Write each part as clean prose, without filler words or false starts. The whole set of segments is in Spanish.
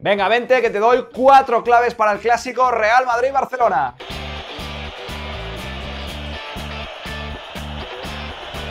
Venga, vente, que te doy 4 claves para el clásico Real Madrid-Barcelona.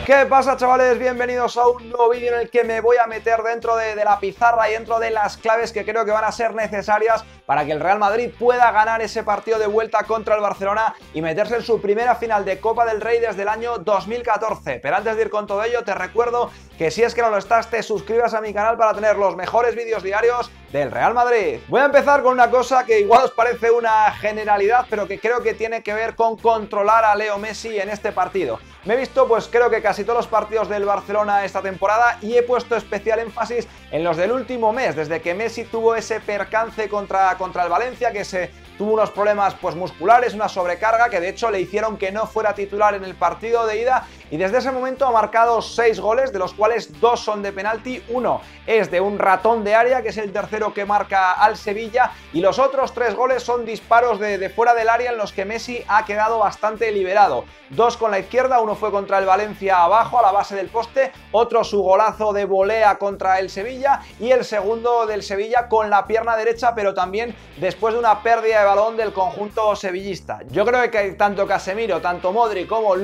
¿Qué pasa, chavales? Bienvenidos a un nuevo vídeo en el que me voy a meter dentro de la pizarra y dentro de las claves que creo que van a ser necesarias para que el Real Madrid pueda ganar ese partido de vuelta contra el Barcelona y meterse en su primera final de Copa del Rey desde el año 2014. Pero antes de ir con todo ello, te recuerdo que si es que no lo estás, te suscribas a mi canal para tener los mejores vídeos diarios del Real Madrid. Voy a empezar con una cosa que igual os parece una generalidad, pero que creo que tiene que ver con controlar a Leo Messi en este partido. Me he visto, pues creo que casi todos los partidos del Barcelona esta temporada y he puesto especial énfasis en los del último mes, desde que Messi tuvo ese percance contra el Valencia, que se tuvo unos problemas pues musculares, una sobrecarga que de hecho le hicieron que no fuera titular en el partido de ida, y desde ese momento ha marcado 6 goles, de los cuales 2 son de penalti, 1 es de un ratón de área, que es el tercero que marca al Sevilla, y los otros 3 goles son disparos de fuera del área en los que Messi ha quedado bastante liberado. 2 con la izquierda, uno fue contra el Valencia abajo a la base del poste, otro su golazo de volea contra el Sevilla y el segundo del Sevilla con la pierna derecha, pero también después de una pérdida de balón del conjunto sevillista. Yo creo que tanto Casemiro, tanto Modric como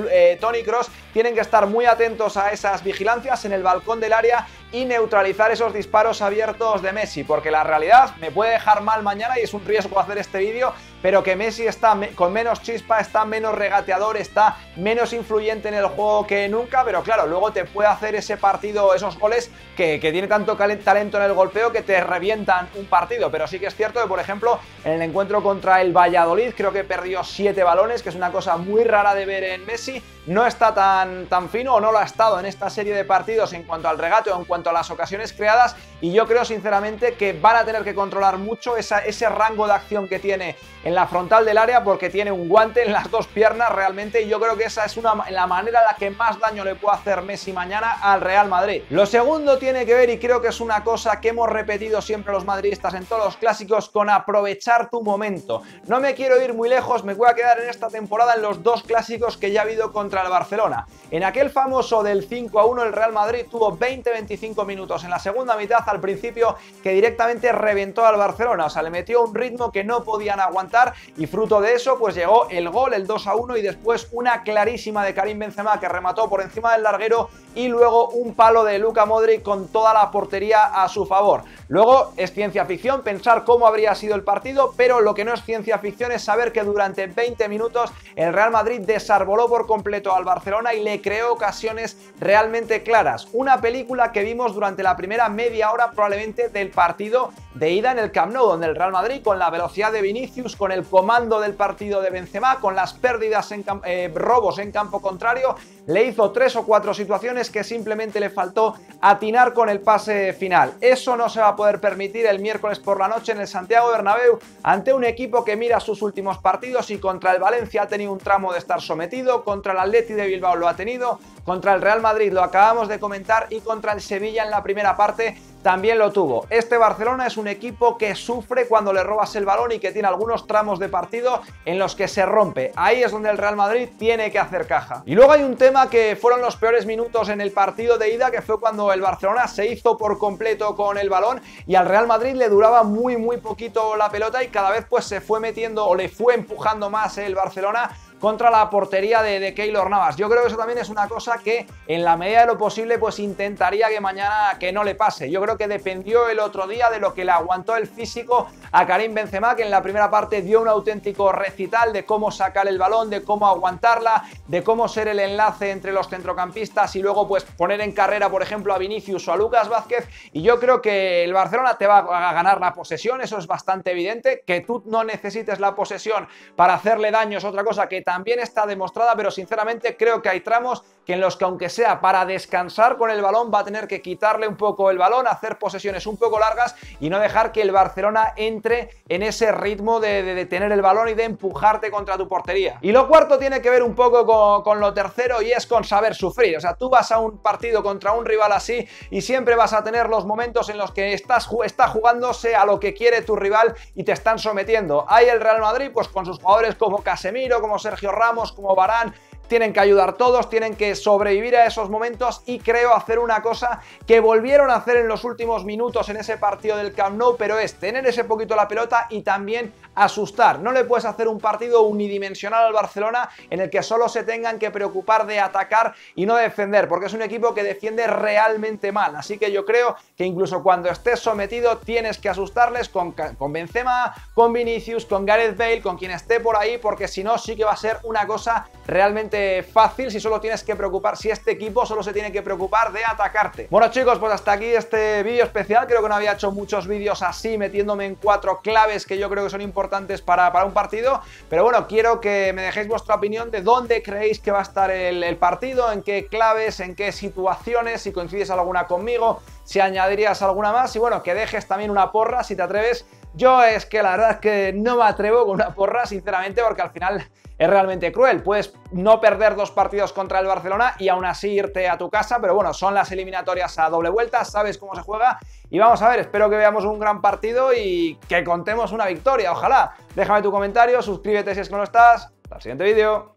Tony Kroos tienen que estar muy atentos a esas vigilancias en el balcón del área y neutralizar esos disparos abiertos de Messi, porque la realidad me puede dejar mal mañana y es un riesgo hacer este vídeo, pero que Messi está con menos chispa, está menos regateador, está menos influyente en el juego que nunca, pero claro, luego te puede hacer ese partido, esos goles que tiene tanto talento en el golpeo que te revientan un partido. Pero sí que es cierto que, por ejemplo, en el encuentro contra el Valladolid creo que perdió 7 balones, que es una cosa muy rara de ver en Messi. No está tan fino, o no lo ha estado en esta serie de partidos en cuanto al regate o en cuanto a las ocasiones creadas, y yo creo sinceramente que van a tener que controlar mucho ese rango de acción que tiene en la frontal del área, porque tiene un guante en las dos piernas realmente, y yo creo que esa es la manera en la que más daño le puede hacer Messi mañana al Real Madrid. Lo segundo tiene que ver, y creo que es una cosa que hemos repetido siempre los madridistas en todos los clásicos, con aprovechar tu momento. No me quiero ir muy lejos, me voy a quedar en esta temporada en los 2 clásicos que ya ha habido contra el Barcelona. En aquel famoso del 5-1 el Real Madrid tuvo 20-25 minutos en la segunda mitad al principio que directamente reventó al Barcelona, o sea, le metió un ritmo que no podían aguantar, y fruto de eso pues llegó el gol, el 2-1, y después una clarísima de Karim Benzema que remató por encima del larguero y luego un palo de Luka Modric con toda la portería a su favor. Luego es ciencia ficción pensar cómo habría sido el partido, pero lo que no es ciencia ficción es saber que durante 20 minutos el Real Madrid desarboló por completo al Barcelona y le creó ocasiones realmente claras. Una película que vimos durante la primera media hora probablemente del partido de ida en el Camp Nou, donde el Real Madrid, con la velocidad de Vinicius, con el comando del partido de Benzema, con las pérdidas en robos en campo contrario, le hizo 3 o 4 situaciones que simplemente le faltó atinar con el pase final. Eso no se va a poder permitir el miércoles por la noche en el Santiago Bernabéu, ante un equipo que mira sus últimos partidos, y contra el Valencia ha tenido un tramo de estar sometido, contra el Atleti de Bilbao lo ha tenido, contra el Real Madrid lo acabamos de comentar y contra el Sevilla en la primera parte también lo tuvo. Este Barcelona es un equipo que sufre cuando le robas el balón y que tiene algunos tramos de partido en los que se rompe. Ahí es donde el Real Madrid tiene que hacer caja. Y luego hay un tema que fueron los peores minutos en el partido de ida, que fue cuando el Barcelona se hizo por completo con el balón y al Real Madrid le duraba muy poquito la pelota, y cada vez pues se fue metiendo o le fue empujando más el Barcelona contra la portería de Keylor Navas. Yo creo que eso también es una cosa que en la medida de lo posible pues intentaría que mañana que no le pase. Yo creo que dependió el otro día de lo que le aguantó el físico a Karim Benzema, que en la primera parte dio un auténtico recital de cómo sacar el balón, de cómo aguantarla, de cómo ser el enlace entre los centrocampistas y luego pues poner en carrera por ejemplo a Vinicius o a Lucas Vázquez, y yo creo que el Barcelona te va a ganar la posesión, eso es bastante evidente. Que tú no necesites la posesión para hacerle daño es otra cosa que también está demostrada, pero sinceramente creo que hay tramos que en los que, aunque sea para descansar con el balón, va a tener que quitarle un poco el balón, hacer posesiones un poco largas y no dejar que el Barcelona entre en ese ritmo de tener el balón y de empujarte contra tu portería. Y lo cuarto tiene que ver un poco con lo tercero, y es con saber sufrir. O sea, tú vas a un partido contra un rival así y siempre vas a tener los momentos en los que está jugándose a lo que quiere tu rival y te están sometiendo. Ahí el Real Madrid pues con sus jugadores como Casemiro, como Sergio Ramos, como Varane, tienen que ayudar todos, tienen que sobrevivir a esos momentos y creo hacer una cosa que volvieron a hacer en los últimos minutos en ese partido del Camp Nou, pero es tener ese poquito la pelota y también asustar. No le puedes hacer un partido unidimensional al Barcelona en el que solo se tengan que preocupar de atacar y no defender, porque es un equipo que defiende realmente mal. Así que yo creo que incluso cuando estés sometido tienes que asustarles con Benzema, con Vinicius, con Gareth Bale, con quien esté por ahí, porque si no sí que va a ser una cosa realmente fácil si solo tienes que preocupar, si este equipo solo se tiene que preocupar de atacarte. Bueno chicos, pues hasta aquí este vídeo especial. Creo que no había hecho muchos vídeos así metiéndome en cuatro claves que yo creo que son importantes para un partido, pero bueno, quiero que me dejéis vuestra opinión de dónde creéis que va a estar el partido, en qué claves, en qué situaciones, si coincides alguna conmigo, si añadirías alguna más y bueno, que dejes también una porra si te atreves. Yo es que la verdad es que no me atrevo con una porra, sinceramente, porque al final es realmente cruel. Puedes no perder dos partidos contra el Barcelona y aún así irte a tu casa, pero bueno, son las eliminatorias a doble vuelta, sabes cómo se juega y vamos a ver, espero que veamos un gran partido y que contemos una victoria, ojalá. Déjame tu comentario, suscríbete si es que no lo estás. Hasta el siguiente vídeo.